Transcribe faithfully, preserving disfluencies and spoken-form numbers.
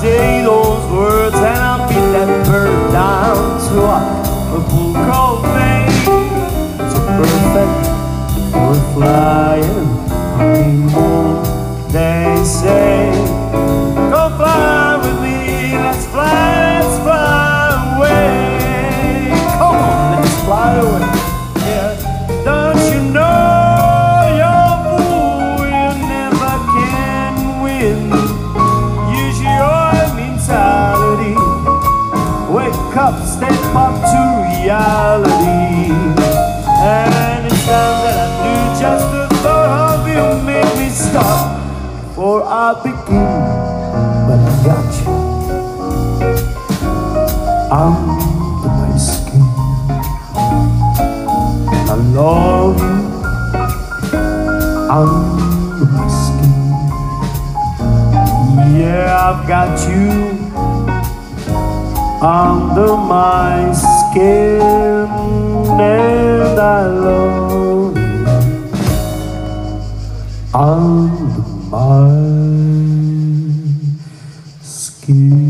say those words and I'll beat that bird down to a purple gold thing. It's perfect for flying honeymoon. They say, go fly with me, let's fly, let's fly away. Come on, let's fly away. Yeah, don't you know you're a fool, you never can win. Wake up, step up to reality. And it's time that I knew just the thought of you made me stop before I begin. But I got you under my skin. I love you under my skin. Yeah, I've got you under my skin, and I love under my skin.